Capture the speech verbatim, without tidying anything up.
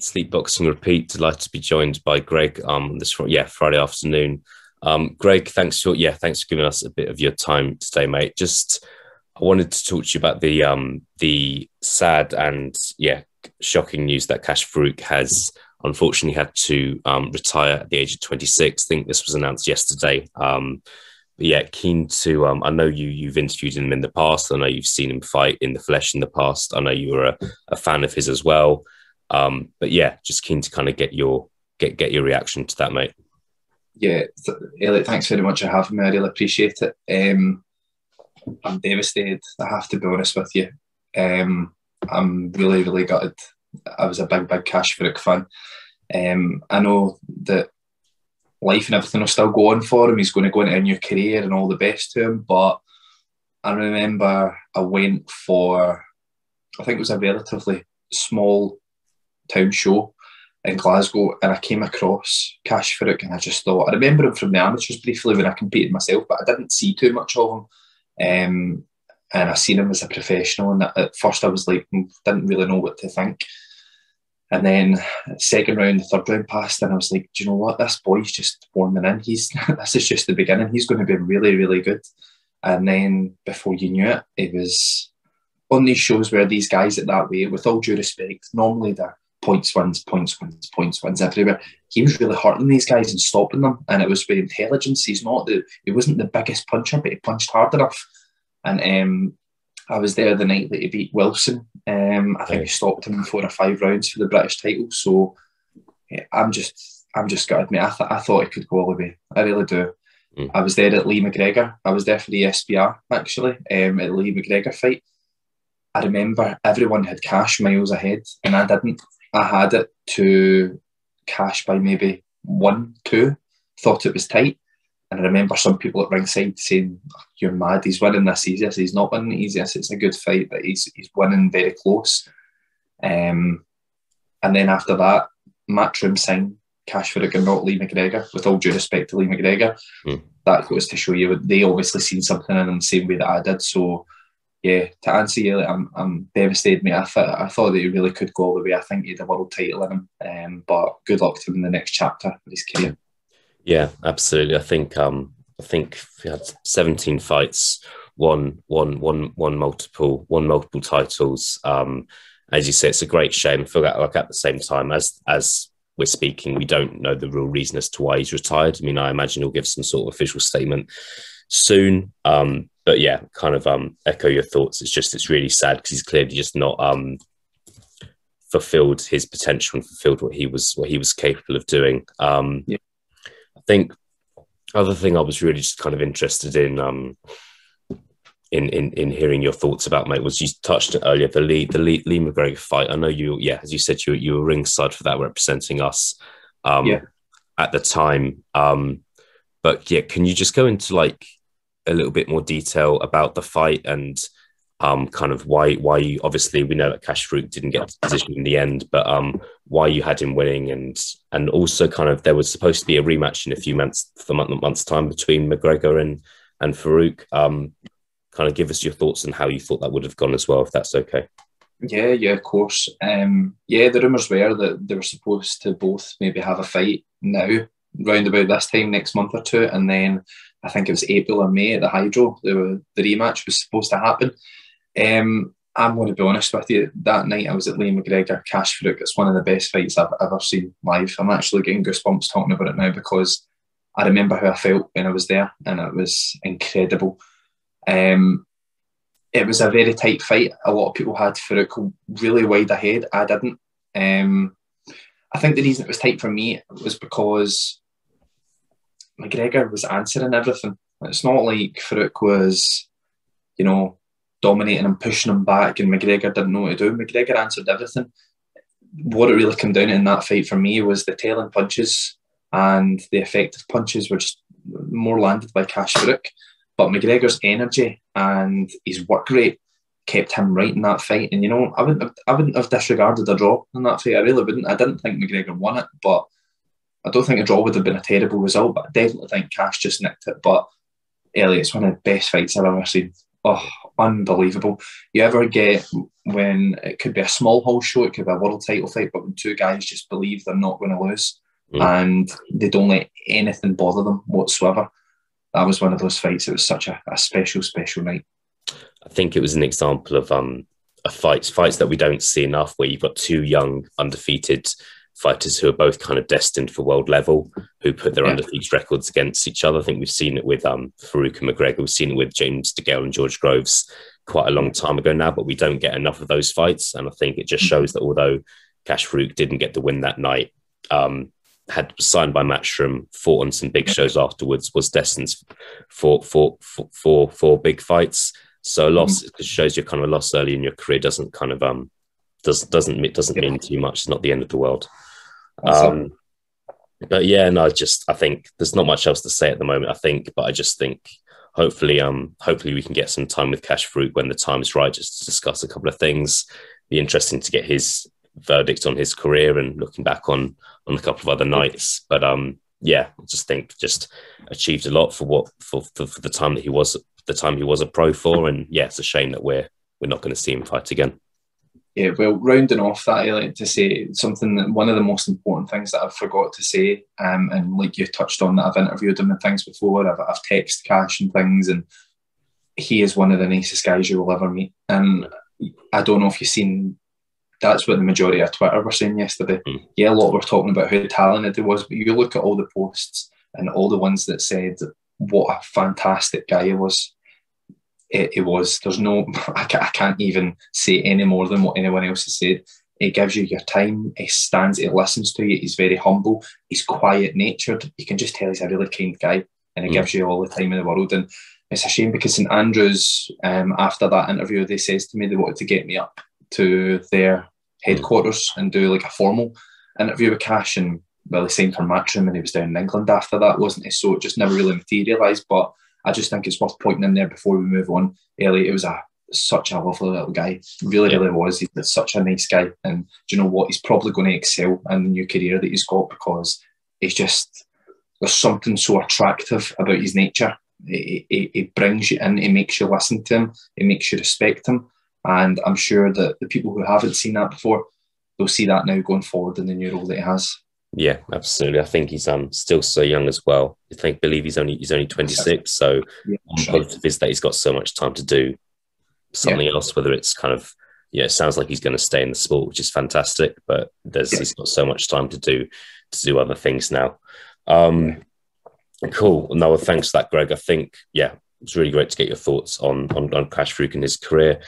Sleep Boxing Repeat. Delighted to be joined by Greg um this yeah Friday afternoon. Um, Greg, thanks for yeah thanks for giving us a bit of your time today, mate. Just I wanted to talk to you about the um the sad and yeah shocking news that Kash Farooq has unfortunately had to um, retire at the age of twenty-six. I think this was announced yesterday. Um, but yeah, keen to. Um, I know you. You've interviewed him in the past. I know you've seen him fight in the flesh in the past. I know you were a, a fan of his as well. Um, but yeah, just keen to kind of get your get get your reaction to that, mate. Yeah, Elliot, thanks very much for having me. I really appreciate it. Um, I'm devastated. I have to be honest with you. Um, I'm really, really gutted. I was a big, big Kash Farooq fan. Um, I know that life and everything will still go on for him. He's going to go into a new career and all the best to him. But I remember I went for, I think it was a relatively small town show in Glasgow, and I came across Kash Farooq, and I just thought, I remember him from the amateurs briefly when I competed myself, but I didn't see too much of him. Um, and I seen him as a professional, and at first I was like, didn't really know what to think. And then second round, the third round passed, and I was like, do you know what? This boy's just warming in. He's this is just the beginning. He's going to be really, really good. And then before you knew it, it was on these shows where these guys at that way, with all due respect, normally they're points wins, points wins, points wins everywhere. He was really hurting these guys and stopping them, and it was with intelligence. He's not the, he wasn't the biggest puncher, but he punched hard enough. And um, I was there the night that he beat Wilson. Um, I think he stopped him in four or five rounds for the British title. So yeah, I'm just, I'm just gutted, mate. I, th I thought he could go all the way. I really do. Mm. I was there at Lee McGregor. I was there for the S B R actually, um, at the Lee McGregor fight. I remember everyone had Kash miles ahead, and I didn't. I had it to Kash by maybe one, two. Thought it was tight. And I remember some people at ringside saying, you're mad, he's winning this easiest, he's not winning easiest, it's a good fight, but he's, he's winning very close. Um, and then after that, Matchroom signed Kash Farooq and not Lee McGregor, with all due respect to Lee McGregor. Mm. That goes to show you, they obviously seen something in him the same way that I did. So yeah, to answer you, I'm, I'm devastated, mate. I, th I thought that he really could go all the way. I think he had a world title in him, um, but good luck to him in the next chapter of his career. Yeah, absolutely. I think um, I think he had seventeen fights, won one one one multiple one multiple titles. Um, as you say, it's a great shame. I feel like at the same time as as we're speaking, we don't know the real reason as to why he's retired. I mean, I imagine he'll give some sort of official statement soon. Um, but yeah, kind of um, echo your thoughts. It's just it's really sad because he's clearly just not um, fulfilled his potential and fulfilled what he was what he was capable of doing. Um, yeah. Think other thing I was really just kind of interested in um in in in hearing your thoughts about, mate, was you touched it earlier, the Lee the Lee, Lee McGregor fight. I know you yeah as you said you, you were ringside for that, representing us um yeah. at the time, um but yeah, can you just go into like a little bit more detail about the fight and um kind of why why you, obviously we know that Kash Farooq didn't get the position in the end, but um why you had him winning, and and also kind of there was supposed to be a rematch in a few months for month, months time between McGregor and and Farooq. Um kind of give us your thoughts on how you thought that would have gone as well, if that's okay. Yeah, yeah, of course. Um yeah, the rumours were that they were supposed to both maybe have a fight now round about this time next month or two, and then I think it was April or May at the Hydro they were, the rematch was supposed to happen. Um, I'm going to be honest with you, that night I was at Lee McGregor, Kash Farooq, it's one of the best fights I've ever seen live. I'm actually getting goosebumps talking about it now because I remember how I felt when I was there, and it was incredible. Um, it was a very tight fight. A lot of people had Farooq really wide ahead. I didn't. Um, I think the reason it was tight for me was because McGregor was answering everything. It's not like Farooq was, you know, dominating and pushing him back and McGregor didn't know what to do. McGregor answered everything. What it really came down to in that fight for me was the tailing punches and the effective punches were just more landed by Kash Farooq. But McGregor's energy and his work rate kept him right in that fight. And, you know, I wouldn't have, I wouldn't have disregarded a draw in that fight. I really wouldn't. I didn't think McGregor won it, but I don't think a draw would have been a terrible result. But I definitely think Kash just nicked it. But, Elliot, it's one of the best fights I've ever seen. oh, unbelievable. You ever get when it could be a small hall show, it could be a world title fight, but when two guys just believe they're not going to lose mm. and they don't let anything bother them whatsoever. That was one of those fights. It was such a, a special, special night. I think it was an example of um, a fights fights that we don't see enough, where you've got two young, undefeated fighters who are both kind of destined for world level, who put their yeah. undefeated records against each other. I think we've seen it with um, Farooq and McGregor. We've seen it with James DeGale and George Groves quite a long time ago now, but we don't get enough of those fights. And I think it just shows that although Kash Farooq didn't get the win that night, um, had signed by Matchroom, fought on some big shows afterwards, was destined for for for for, for big fights. So a loss mm-hmm. shows you kind of a loss early in your career doesn't kind of um does doesn't it doesn't mean too much. It's not the end of the world. Um, but yeah, no, just I think there's not much else to say at the moment. I think, but I just think hopefully um hopefully we can get some time with Kash Farooq when the time is right, just to discuss a couple of things. Be interesting to get his verdict on his career and looking back on on a couple of other nights, but um yeah I just think just achieved a lot for what for, for, for the time that he was the time he was a pro for, and yeah it's a shame that we're we're not going to see him fight again. Yeah, well, rounding off that, I like to say something that one of the most important things that I've forgot to say, um and like you touched on, that I've interviewed him and things before, I've, I've texted Kash and things, and he is one of the nicest guys you will ever meet. And I don't know if you've seen, that's what the majority of Twitter were saying yesterday. Mm. Yeah, a lot were talking about how talented he was, but you look at all the posts and all the ones that said what a fantastic guy he was. It, it was. There's no, I can't, I can't even say any more than what anyone else has said. He gives you your time. He stands, he listens to you. He's very humble. He's quiet-natured. You can just tell he's a really kind guy, and he mm. gives you all the time in the world. And it's a shame because Saint Andrews, um, after that interview, they says to me they wanted to get me up to their headquarters and do like a formal interview with Kash, and well, he signed for Matchroom and he was down in England after that, wasn't he? So it just never really materialised, but I just think it's worth pointing in there before we move on. Elliot, it was a such a lovely little guy, really, yeah. really was. He's such a nice guy, and do you know what? He's probably going to excel in the new career that he's got, because he's just, there's something so attractive about his nature. He, he, he brings you in, he makes you listen to him, he makes you respect him. And I'm sure that the people who haven't seen that before, they'll see that now going forward in the new role that he has. Yeah, absolutely. I think he's um still so young as well. I think believe he's only he's only twenty-six. So yeah, sure. Positive is that he's got so much time to do something yeah. else. Whether it's kind of yeah, it sounds like he's going to stay in the sport, which is fantastic. But there's yeah. he's got so much time to do to do other things now. Um, yeah. Cool. No, well, thanks for that, Greg. I think yeah. It's really great to get your thoughts on on, on Kash Farooq and his career.